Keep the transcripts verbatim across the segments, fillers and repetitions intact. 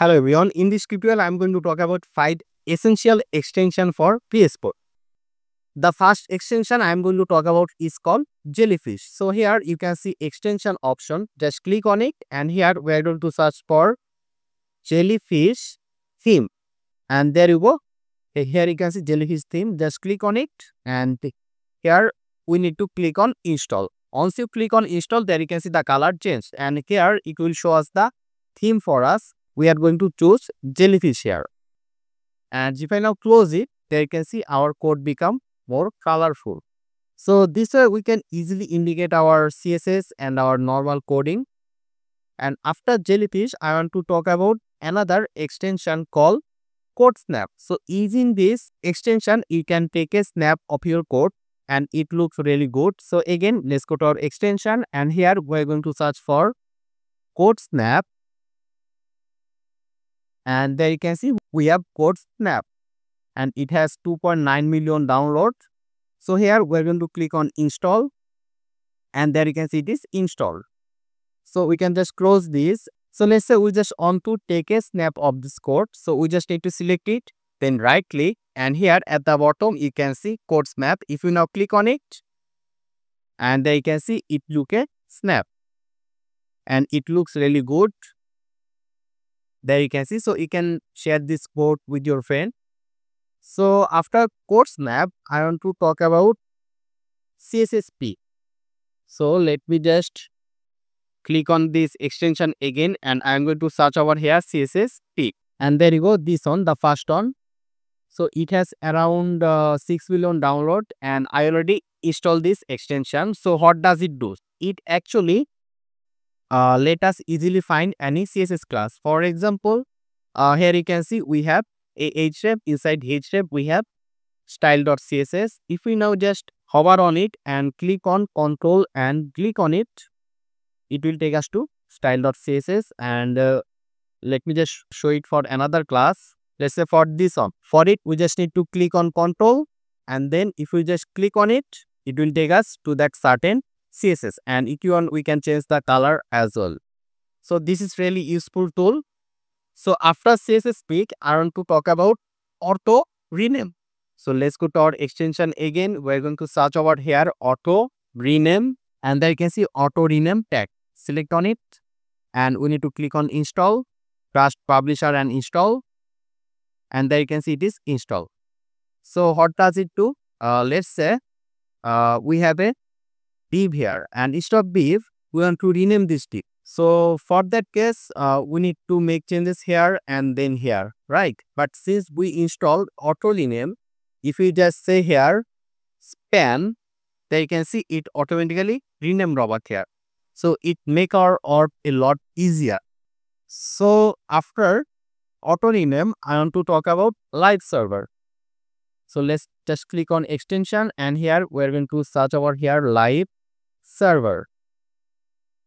Hello everyone, in this tutorial I am going to talk about five essential extension for V S Code. The first extension I am going to talk about is called Jellyfish. So here you can see extension option, just click on it and here we are going to search for Jellyfish Theme. And there you go, here you can see Jellyfish Theme, just click on it and here we need to click on install. Once you click on install, there you can see the color changed and here it will show us the theme for us. We are going to choose Jellyfish here. And if I now close it, there you can see our code become more colorful. So this way we can easily indicate our C S S and our normal coding. And after Jellyfish, I want to talk about another extension called CodeSnap. So using this extension, you can take a snap of your code and it looks really good. So again, let's go to our extension and here we're going to search for CodeSnap. And there you can see we have CodeSnap and it has two point nine million downloads. So here we're going to click on install and there you can see it is installed. So we can just close this. So let's say we just want to take a snap of this code. So we just need to select it, then right click and here at the bottom you can see CodeSnap. If you now click on it and there you can see it looks a snap and it looks really good. There you can see, so you can share this code with your friend. So after CodeSnap, I want to talk about C S S Peek. So let me just click on this extension again and I am going to search over here C S S Peek. And there you go, this one, the first one. So it has around uh, six million download and I already installed this extension. So what does it do? It actually Uh, let us easily find any C S S class. For example, uh, here you can see we have a href. Inside href we have style.css. If we now just hover on it and click on control and click on it, it will take us to style.css. And uh, let me just show it for another class. Let's say for this one. For it, we just need to click on control. And then if we just click on it, it will take us to that certain C S S, and if you want we can change the color as well. So this is really useful tool. So after C S S Peek, I want to talk about auto rename. So let's go to our extension again. We're going to search over here auto rename and there you can see auto rename tag. Select on it and we need to click on install, trust publisher and install, and there you can see it is installed. So what does it do? Uh, let's say uh, we have a div here and instead of div we want to rename this div. So for that case uh, we need to make changes here and then here, right? But since we installed auto rename, if we just say here span, there you can see it automatically rename robot here. So it make our org a lot easier. So after auto rename, I want to talk about live server. So let's just click on extension and here we're going to search over here live server.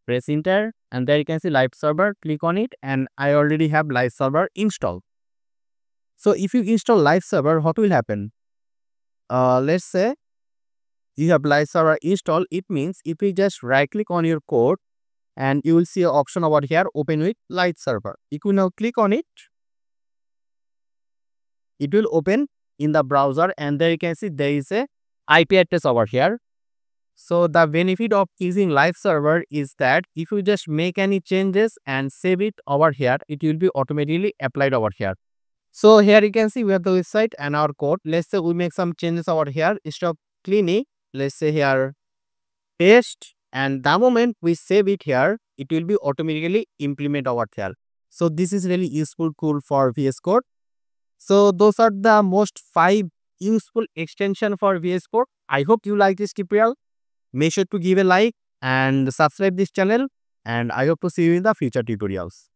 Press enter and there you can see live server. Click on it and I already have live server installed. So if you install live server, what will happen? Uh, let's say you have live server installed. It means if you just right click on your code and you will see an option over here open with live server. You can now click on it. It will open in the browser and there you can see there is a I P address over here. So the benefit of using live server is that if you just make any changes and save it over here, it will be automatically applied over here. So here you can see we have the website and our code. Let's say we make some changes over here. Instead of clinic, let's say here paste, and the moment we save it here, it will be automatically implemented over here. So this is really useful tool for V S Code. So those are the most five useful extension for V S Code. I hope you like this tutorial. Make sure to give a like and subscribe this channel. And I hope to see you in the future tutorials.